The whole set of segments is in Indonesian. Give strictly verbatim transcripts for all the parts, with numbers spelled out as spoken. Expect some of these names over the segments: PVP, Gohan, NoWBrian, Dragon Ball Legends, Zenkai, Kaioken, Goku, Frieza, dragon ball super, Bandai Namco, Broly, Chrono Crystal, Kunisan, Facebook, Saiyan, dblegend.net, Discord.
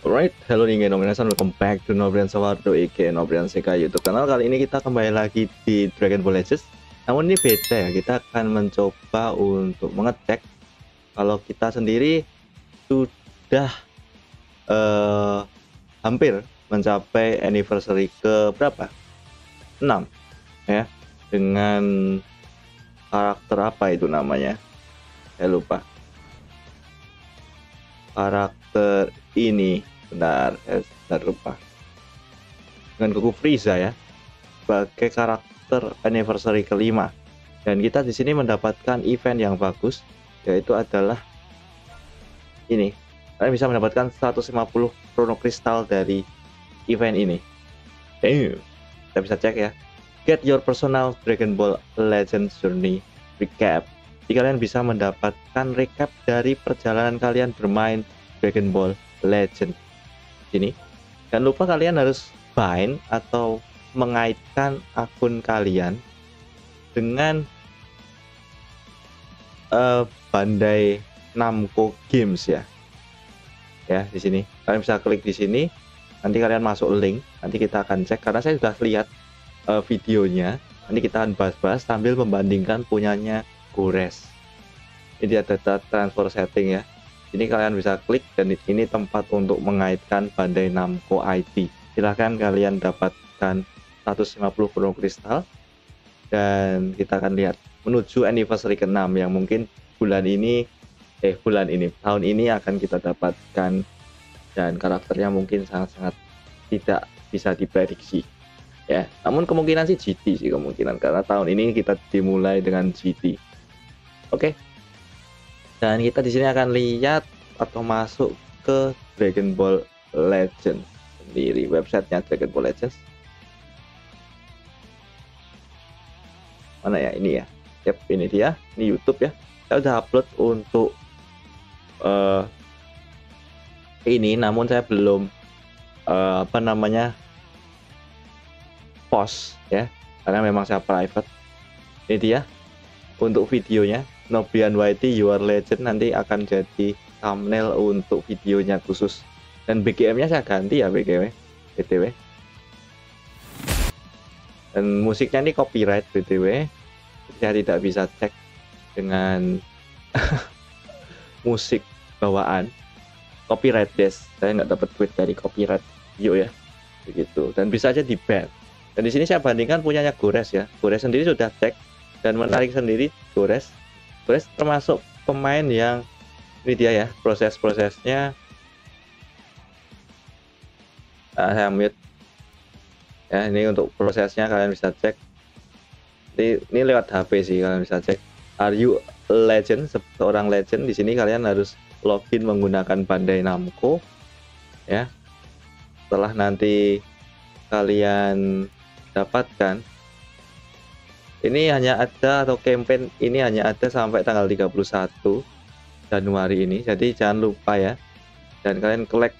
Alright, halo nih NoWBrian, welcome back to NoWBrian Sawardo I G NoWBrian Sekai YouTube channel. Kali ini kita kembali lagi di Dragon Ball Legends. Namun ini beda ya, kita akan mencoba untuk mengecek kalau kita sendiri sudah uh, hampir mencapai anniversary ke berapa? enam ya, dengan karakter apa itu namanya? Saya lupa. Karakter ini benar, eh, benar lupa dengan Goku Frieza ya, sebagai karakter anniversary kelima. Dan kita di sini mendapatkan event yang bagus, yaitu adalah ini. Kalian bisa mendapatkan seratus lima puluh chrono kristal dari event ini. Damn. Kita bisa cek ya, get your personal Dragon Ball Legends Journey recap. Jadi kalian bisa mendapatkan recap dari perjalanan kalian bermain Dragon Ball Legend ini. Jangan lupa kalian harus bind atau mengaitkan akun kalian dengan uh, Bandai Namco Games ya. Ya di sini kalian bisa klik di sini. Nanti kalian masuk link. Nanti kita akan cek karena saya sudah lihat uh, videonya. Nanti kita akan bahas-bahas sambil membandingkan punyanya Gores. Ini ada transfer setting ya. Ini kalian bisa klik dan ini tempat untuk mengaitkan Bandai Namco I D. Silahkan kalian dapatkan seratus lima puluh chrono kristal. Dan kita akan lihat menuju anniversary ke enam yang mungkin bulan ini eh bulan ini tahun ini akan kita dapatkan, dan karakternya mungkin sangat-sangat tidak bisa diprediksi. Ya, namun kemungkinan sih G T sih kemungkinan karena tahun ini kita dimulai dengan G T. Oke, okay. Dan kita di sini akan lihat atau masuk ke Dragon Ball Legends sendiri, websitenya Dragon Ball Legends. Mana ya ini ya? Yap, ini dia, ini YouTube ya. Saya udah upload untuk uh, ini, namun saya belum uh, apa namanya post ya, karena memang saya private. Ini dia untuk videonya. NoWBrian Y T Your Legend nanti akan jadi thumbnail untuk videonya khusus. Dan B G M-nya saya ganti ya, B G M, B T W. Dan musiknya ini copyright B T W. Saya tidak bisa cek dengan musik bawaan. Copyright yes, saya nggak dapat duit dari copyright video ya, begitu. Dan bisa aja di ban. Dan di sini saya bandingkan punyanya Gores ya. Gores sendiri sudah cek dan menarik sendiri Gores. Gores termasuk pemain yang ini dia ya, proses-prosesnya. Nah, saya mute ya, ini untuk prosesnya kalian bisa cek. Ini, ini lewat H P sih kalian bisa cek. Are you a legend? Seorang legend. Di sini kalian harus login menggunakan Bandai Namco ya. Setelah nanti kalian dapatkan, ini hanya ada atau campaign ini hanya ada sampai tanggal tiga puluh satu Januari ini. Jadi jangan lupa ya. Dan kalian klik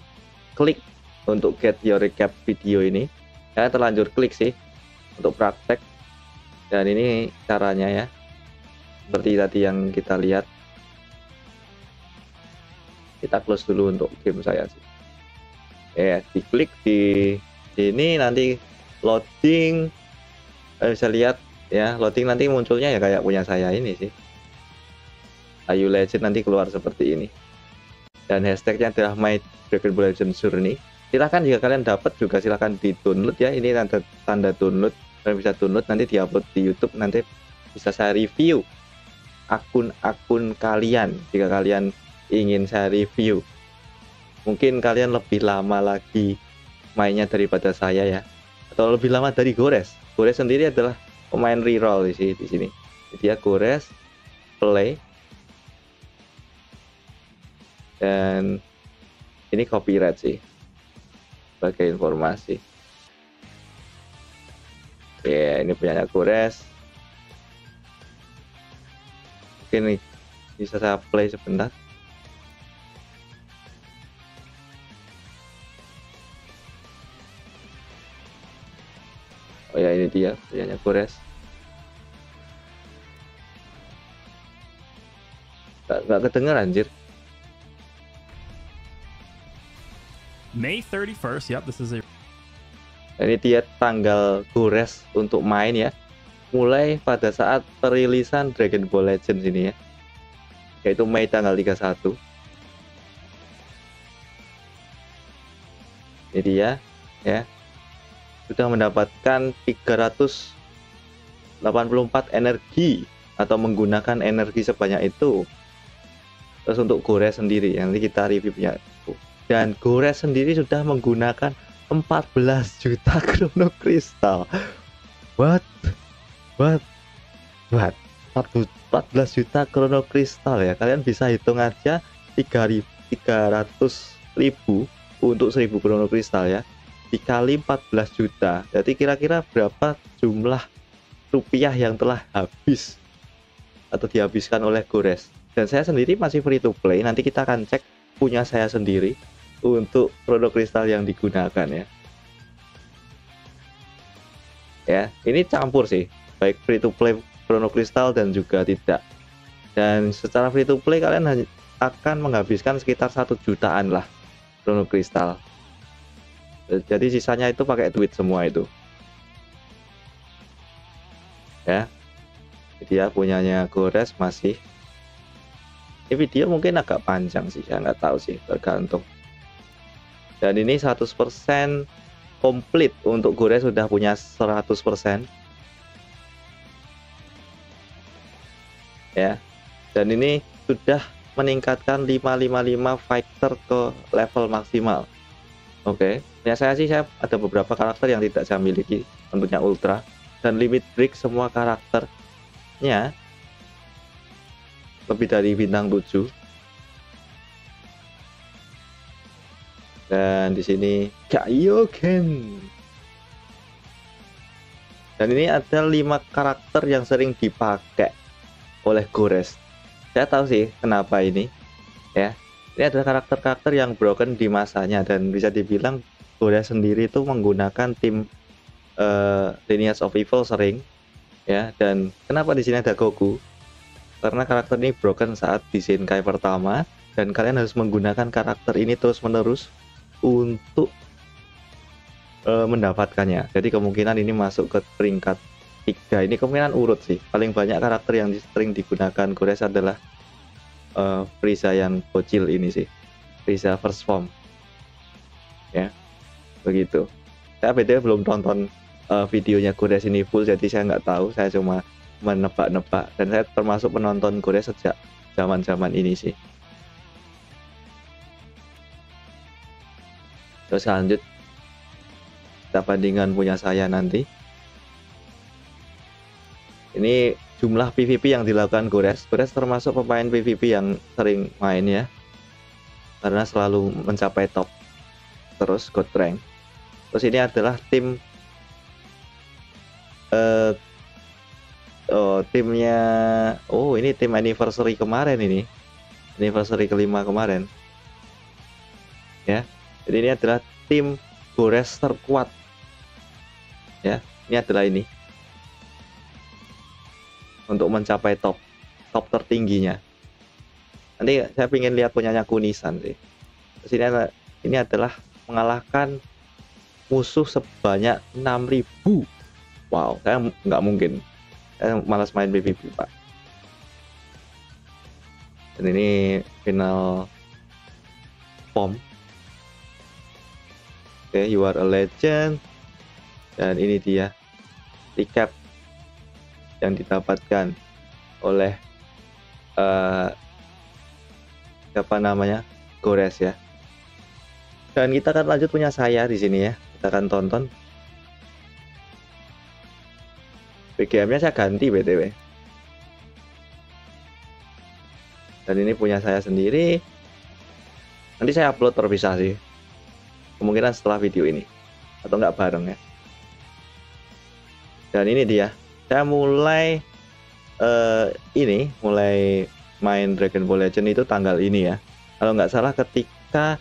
klik untuk get your recap video ini. Saya terlanjur klik sih untuk praktek. Dan ini caranya ya. Seperti tadi yang kita lihat. Kita close dulu untuk game saya sih. Ya, diklik di sini nanti loading. Eh, bisa lihat ya, loading nanti munculnya ya kayak punya saya ini sih. Ayu Legend nanti keluar seperti ini. Dan hashtagnya adalah My Dragon Ball Legends Journey. Silahkan jika kalian dapat juga silahkan di download ya. Ini tanda tanda download. Kalian bisa download nanti diupload di YouTube. Nanti bisa saya review akun-akun kalian jika kalian ingin saya review. Mungkin kalian lebih lama lagi mainnya daripada saya ya. Atau lebih lama dari Gores. Gores sendiri adalah pemain reroll di sini. Jadi ya Gores play. Dan ini copyright sih. Sebagai informasi. Ya, ini punya Gores. Mungkin nih, bisa saya play sebentar. Oh ya, ini dia punyanya Gores. Gak, gak kedengeran anjir. May thirty-first. Yep, this is a... Ini dia tanggal gores untuk main ya. Mulai pada saat perilisan Dragon Ball Legends ini ya. Yaitu Mei tanggal tiga puluh satu. Ini dia ya. Sudah mendapatkan tiga ratus delapan puluh empat energi atau menggunakan energi sebanyak itu. Terus untuk gores sendiri, nanti kita reviewnya. Dan gores sendiri sudah menggunakan empat belas juta Chrono Crystal. What? What? What? empat belas juta Chrono Crystal ya. Kalian bisa hitung aja tiga ratus ribu untuk seribu Chrono Crystal ya. Dikali empat belas juta. Jadi kira-kira berapa jumlah rupiah yang telah habis atau dihabiskan oleh gores. Dan saya sendiri masih free to play. Nanti kita akan cek punya saya sendiri untuk produk kristal yang digunakan ya. Ya, ini campur sih, baik free to play Chrono Crystal dan juga tidak. Dan secara free to play kalian hanya akan menghabiskan sekitar satu jutaan lah Chrono Crystal. Jadi sisanya itu pakai duit semua itu. Ya. Dia punyanya gores masih. Ini video mungkin agak panjang sih, saya nggak tahu sih, tergantung. Dan ini seratus persen komplit untuk gores, sudah punya seratus persen. Ya. Dan ini sudah meningkatkan lima lima lima fighter ke level maksimal. Oke. Okay. Ya saya sih saya ada beberapa karakter yang tidak saya miliki, tentunya Ultra dan limit break semua karakternya lebih dari bintang tujuh. Dan di sini Kaioken. Dan ini ada lima karakter yang sering dipakai oleh gores. Saya tahu sih kenapa ini. Ya, ini adalah karakter-karakter yang broken di masanya dan bisa dibilang gores sendiri itu menggunakan tim uh, Lineage of Evil sering. Ya, dan kenapa di sini ada Goku? Karena karakter ini broken saat di Zenkai pertama dan kalian harus menggunakan karakter ini terus-menerus untuk e, mendapatkannya. Jadi kemungkinan ini masuk ke peringkat tiga. Ini kemungkinan urut sih. Paling banyak karakter yang sering digunakan gores adalah e, Frieza yang bocil ini sih. Frieza first form. Ya. Begitu. Saya beda belum tonton e, videonya gores ini full, jadi saya nggak tahu. Saya cuma menebak-nebak dan saya termasuk penonton gores sejak zaman-zaman ini sih. Terus lanjut kita bandingkan punya saya nanti. Ini jumlah P V P yang dilakukan gores. Gores termasuk pemain P V P yang sering main ya, karena selalu mencapai top terus god rank. Terus ini adalah tim uh, oh, timnya. Oh ini tim anniversary kemarin ini, anniversary kelima kemarin ya. Jadi ini adalah tim gores terkuat ya. Ini adalah ini untuk mencapai top top tertingginya. Nanti saya ingin lihat punyanya Kunisan sih. Terus ini, ini adalah mengalahkan musuh sebanyak enam ribu. Wow, saya nggak mungkin, saya malas main B B B pak. Dan ini final form. Oke, okay, you are a legend. Dan ini dia recap yang didapatkan oleh uh, siapa namanya gores ya. Dan kita akan lanjut punya saya di sini ya. Kita akan tonton. B G M-nya saya ganti B T W. Dan ini punya saya sendiri. Nanti saya upload terpisah sih. Kemungkinan setelah video ini atau nggak bareng ya. Dan ini dia, saya mulai uh, ini mulai main Dragon Ball Legends itu tanggal ini ya, kalau nggak salah ketika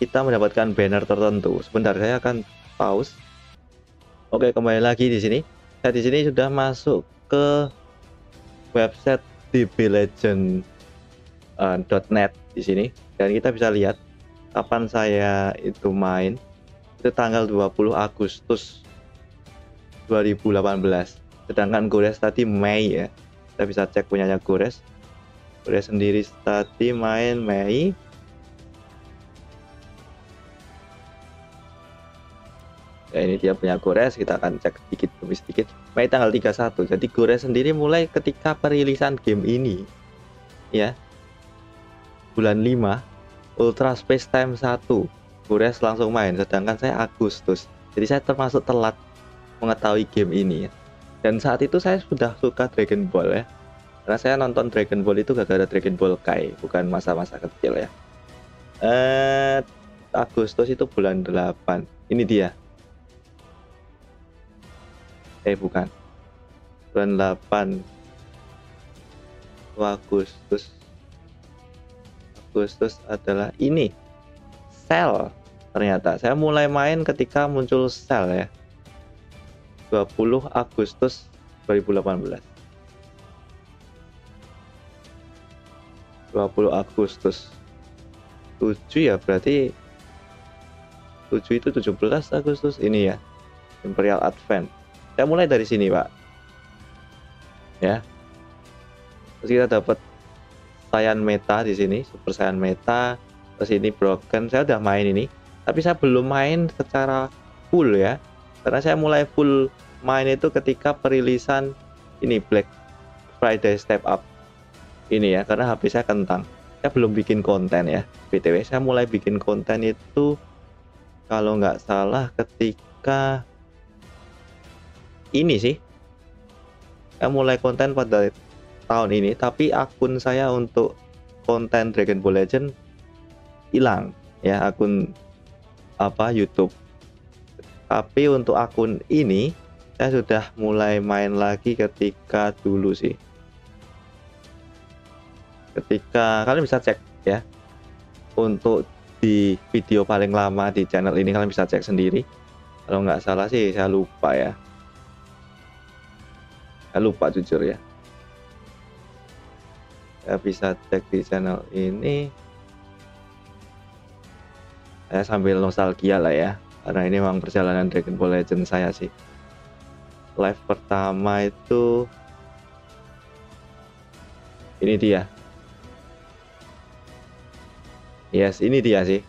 kita mendapatkan banner tertentu. Sebentar saya akan pause. Oke, kembali lagi di sini. Saya di sini sudah masuk ke website dblegend dot net di sini dan kita bisa lihat kapan saya itu main, itu tanggal dua puluh Agustus dua ribu delapan belas. Sedangkan Gores tadi Mei ya, kita bisa cek punyanya Gores. Gores sendiri tadi main Mei. Ya, ini dia punya Gores, kita akan cek sedikit demi sedikit. Mei tanggal tiga puluh satu. Jadi Gores sendiri mulai ketika perilisan game ini ya, bulan lima, Ultra Space Time satu, Gores langsung main. Sedangkan saya Agustus, jadi saya termasuk telat mengetahui game ini ya. Dan saat itu saya sudah suka Dragon Ball ya, karena saya nonton Dragon Ball itu gara-gara Dragon Ball Kai, bukan masa-masa kecil ya. eh, Agustus itu bulan delapan. Ini dia. Eh bukan, bulan delapan Agustus. Agustus adalah ini Cell. Ternyata saya mulai main ketika muncul Cell ya, dua puluh Agustus dua ribu delapan belas. dua puluh Agustus tujuh ya, berarti tujuh itu tujuh belas Agustus ini ya, Imperial Advent. Saya mulai dari sini Pak ya. Terus kita dapat Saiyan Meta di sini, Super Saiyan Meta. Terus ini Broken, saya udah main ini, tapi saya belum main secara full ya, karena saya mulai full main itu ketika perilisan ini Black Friday Step Up ini ya, karena H P saya kentang. Saya belum bikin konten ya, B T W saya mulai bikin konten itu kalau nggak salah ketika ini sih, saya mulai konten pada tahun ini, tapi akun saya untuk konten Dragon Ball Legend hilang ya, akun apa YouTube. Tapi untuk akun ini saya sudah mulai main lagi ketika dulu sih, ketika kalian bisa cek ya, untuk di video paling lama di channel ini kalian bisa cek sendiri. Kalau nggak salah sih saya lupa ya, saya lupa jujur ya. Saya bisa cek di channel ini. Saya sambil nostalgia lah ya, karena ini memang perjalanan Dragon Ball Legends saya sih. Live pertama itu ini dia. Yes, ini dia sih.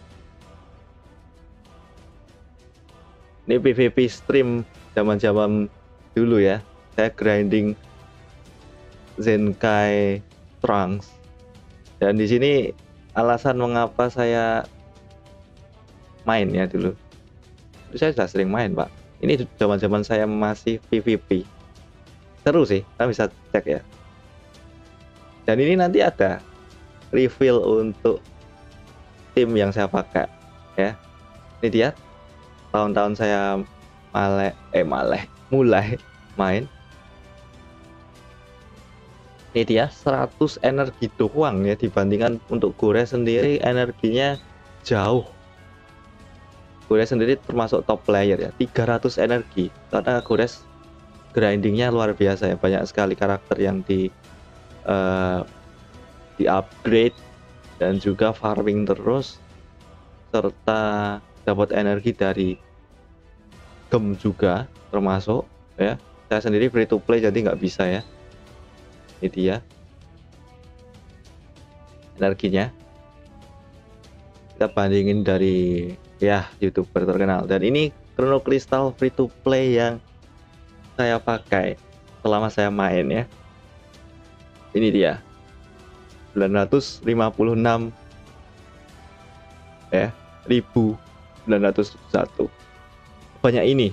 Ini P V P stream zaman-zaman dulu ya. Saya grinding Zenkai Trunks. Dan di sini alasan mengapa saya main ya dulu. Itu saya sudah sering main, Pak. Ini zaman-zaman saya masih P V P. Seru sih, kalian bisa cek ya. Dan ini nanti ada reveal untuk tim yang saya pakai ya. Ini dia tahun-tahun saya male eh male mulai main. Ini dia seratus energi doang ya, dibandingkan untuk Gores sendiri energinya jauh. Gores sendiri termasuk top player ya, tiga ratus energi. Karena Gores grindingnya luar biasa ya, banyak sekali karakter yang di uh, di upgrade dan juga farming terus, serta dapat energi dari game juga termasuk ya. Saya sendiri free to play jadi nggak bisa ya. Ini dia energinya, kita bandingin dari ya YouTuber terkenal. Dan ini Chrono Crystal free to play yang saya pakai selama saya main ya. Ini dia sembilan ratus lima puluh enam ya, seribu sembilan ratus satu. Banyak ini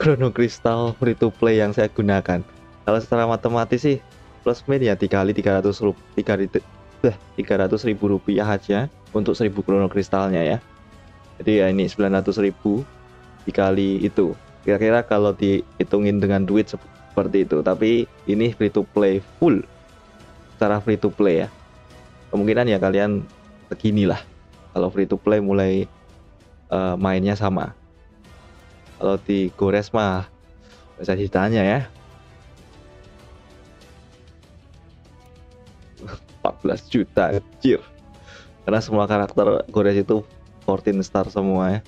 Chrono Crystal free to play yang saya gunakan. Kalau secara matematis sih plus min ya tiga kali tiga ratus ribu rupiah aja untuk seribu Chrono Kristalnya ya. Jadi ya ini sembilan ratus ribu dikali itu, kira-kira kalau dihitungin dengan duit seperti itu. Tapi ini free to play full, secara free to play ya. Kemungkinan ya kalian beginilah kalau free to play mulai uh, mainnya sama. Kalau di Gores mah bisa ditanya ya, empat belas juta kecil, karena semua karakter Gores itu fourteen star semua ya.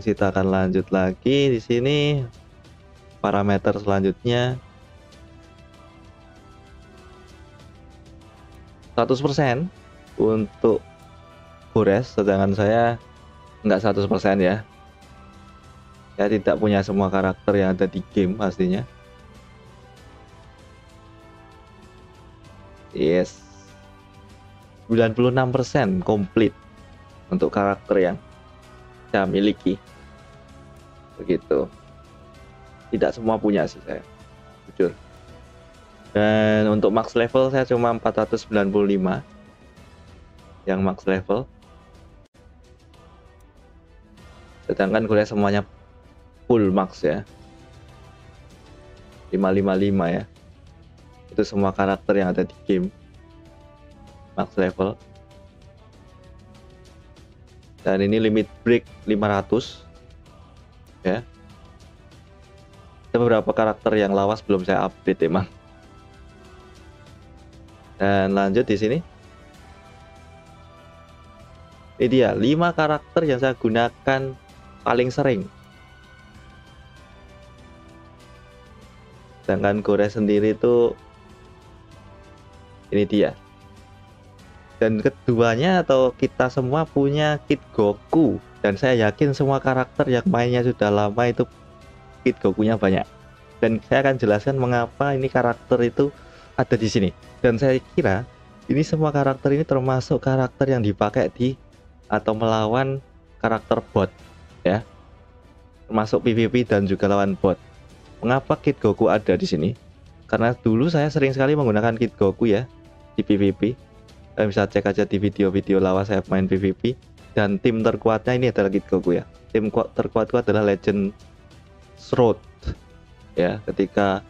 Kita akan lanjut lagi di sini. Parameter selanjutnya seratus persen untuk Gores, sedangkan saya enggak seratus persen ya. Saya tidak punya semua karakter yang ada di game pastinya. Yes. sembilan puluh enam persen komplit untuk karakter yang saya miliki. Begitu. Tidak semua punya sih saya, jujur. Dan untuk max level saya cuma empat ratus sembilan puluh lima yang max level. Sedangkan kuliah semuanya full max ya. lima ratus lima puluh lima ya. Itu semua karakter yang ada di game max level. Dan ini limit break lima ratus ya. Ada beberapa karakter yang lawas belum saya update emang. Dan lanjut di sini. Ini dia lima karakter yang saya gunakan paling sering. Sedangkan Gores sendiri itu ini dia. Dan keduanya atau kita semua punya Kid Goku, dan saya yakin semua karakter yang mainnya sudah lama itu Kid Gokunya banyak. Dan saya akan jelaskan mengapa ini karakter itu ada di sini. Dan saya kira ini semua karakter ini termasuk karakter yang dipakai di atau melawan karakter bot ya, termasuk P V P dan juga lawan bot. Mengapa Kid Goku ada di sini? Karena dulu saya sering sekali menggunakan Kid Goku ya di P V P. Kalian bisa cek aja di video-video lawas saya main P V P. Dan tim terkuatnya ini adalah Kid Goku ya. Tim terkuatku adalah Legend Shroud ya. Ketika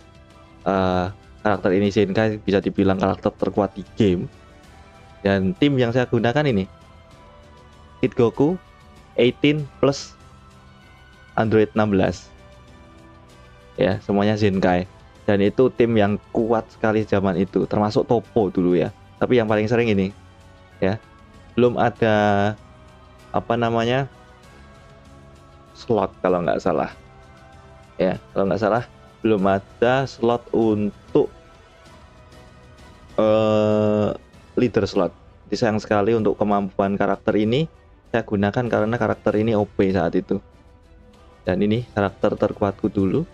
uh, karakter ini Zenkai bisa dibilang karakter terkuat di game. Dan tim yang saya gunakan ini Kid Goku delapan belas plus Android enam belas ya, semuanya Zenkai. Dan itu tim yang kuat sekali zaman itu, termasuk Topo dulu ya. Tapi yang paling sering ini ya. Belum ada apa namanya slot kalau nggak salah ya, kalau nggak salah belum ada slot untuk uh, leader slot. Jadi sayang sekali untuk kemampuan karakter ini saya gunakan karena karakter ini O P saat itu. Dan ini karakter terkuatku dulu.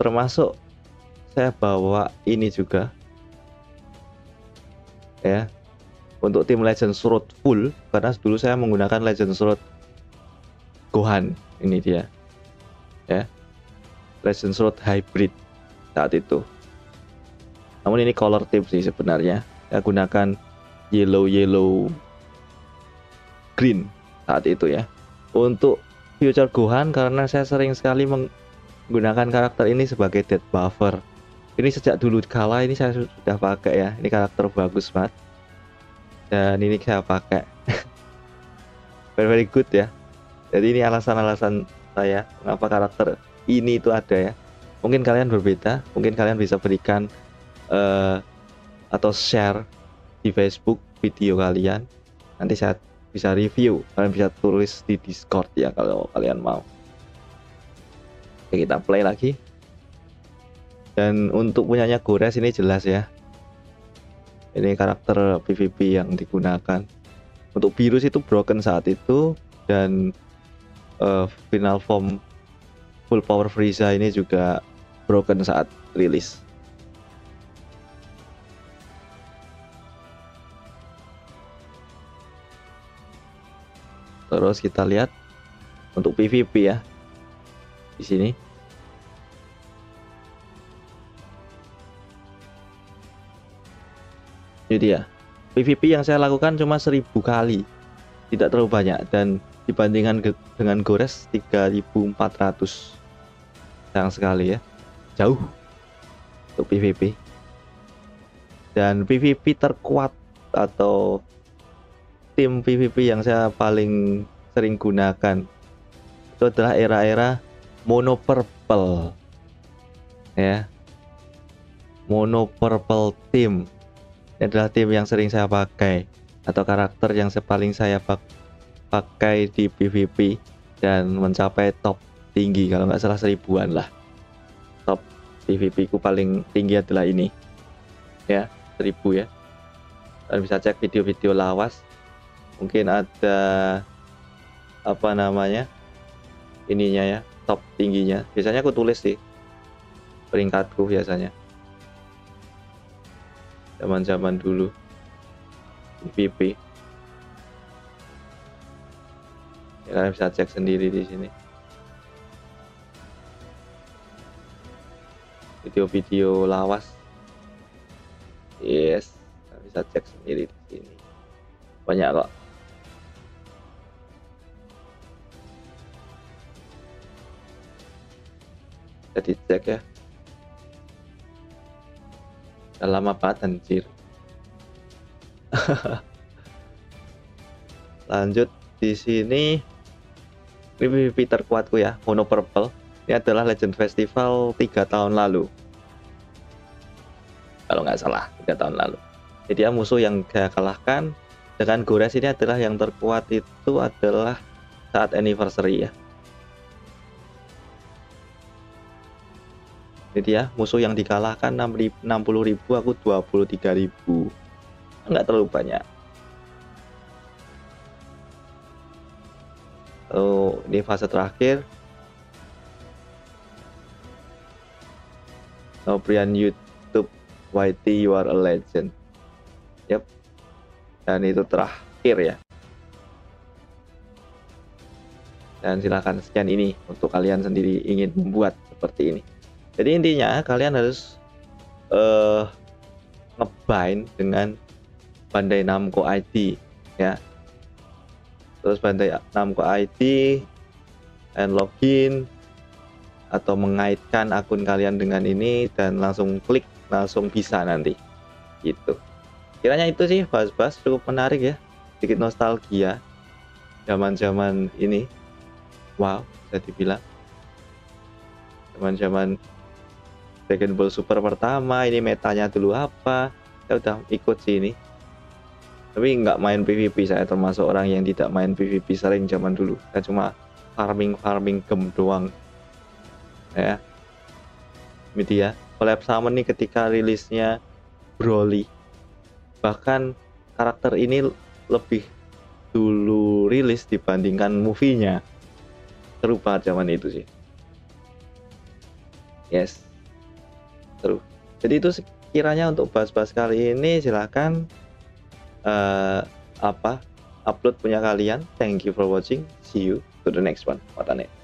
Termasuk saya bawa ini juga ya untuk tim Legend Shroud full, karena dulu saya menggunakan Legend Shroud Gohan. Ini dia ya, Legend Shroud Hybrid saat itu. Namun ini color tip sih sebenarnya. Saya gunakan yellow yellow green saat itu ya. Untuk future Gohan karena saya sering sekali menggunakan karakter ini sebagai dead buffer. Ini sejak dulu kala ini saya sudah pakai ya. Ini karakter bagus banget. Dan ini saya pakai. very, very good ya. Jadi ini alasan-alasan saya mengapa karakter ini itu ada ya. Mungkin kalian berbeda, mungkin kalian bisa berikan uh, atau share di Facebook video kalian, nanti saya bisa review. Kalian bisa tulis di Discord ya kalau kalian mau. Oke, kita play lagi. Dan untuk punyanya Gores ini jelas ya, ini karakter P V P yang digunakan. Untuk virus itu broken saat itu. Dan uh, final form full power Frieza ini juga broken saat rilis. Terus kita lihat untuk P V P ya di sini. Ini dia. P V P yang saya lakukan cuma seribu kali. Tidak terlalu banyak, dan dibandingkan dengan Gores tiga ribu empat ratus. Sayang sekali ya, jauh untuk P V P. Dan P V P terkuat atau tim P V P yang saya paling sering gunakan itu adalah era-era mono purple ya. Mono purple team, ini adalah tim yang sering saya pakai. atau karakter yang paling saya pakai di PvP dan mencapai top tinggi, kalau nggak salah seribuan lah. Top PvP ku paling tinggi adalah ini ya, seribu ya. Dan bisa cek video-video lawas, mungkin ada apa namanya ininya ya, top tingginya. Biasanya aku tulis sih peringkatku biasanya zaman-zaman dulu PvP ya, kalian bisa cek sendiri di sini video-video lawas. Yes, kalian bisa cek sendiri di sini, banyak kok. Jadi cek ya, lama banget anjir. Lanjut di sini, ini PvP terkuatku ya, Mono Purple. Ini adalah Legend Festival tiga tahun lalu, kalau nggak salah tiga tahun lalu. Jadi ya, musuh yang gak kalahkan dengan Gores ini adalah yang terkuat, itu adalah saat anniversary ya. Jadi ya, musuh yang dikalahkan enam puluh ribu, aku dua puluh tiga ribu, enggak terlalu banyak. Oh, ini fase terakhir. NoWBrian YouTube Y T, you are a legend. Yep. Dan itu terakhir ya. Dan silahkan scan ini untuk kalian sendiri ingin membuat seperti ini. Jadi intinya kalian harus uh, ngebind dengan Bandai Namco I D ya. Terus Bandai Namco I D and login atau mengaitkan akun kalian dengan ini dan langsung klik, langsung bisa nanti. Gitu. Kiranya itu sih bahas-bahas, cukup menarik ya. Sedikit nostalgia zaman-zaman ini. Wow, bisa dibilang zaman-zaman Dragon Ball Super pertama, ini metanya dulu apa, saya udah ikut sini. Tapi nggak main PvP, saya termasuk orang yang tidak main PvP sering zaman dulu. Saya cuma farming-farming game doang. Ya. Ini dia, collab summon nih ketika rilisnya Broly. Bahkan karakter ini lebih dulu rilis dibandingkan movie-nya. Seru banget zaman itu sih. Yes. Terus, jadi itu sekiranya untuk bahas-bahas kali ini. Silahkan uh, apa upload punya kalian. Thank you for watching, see you to the next one. Matane.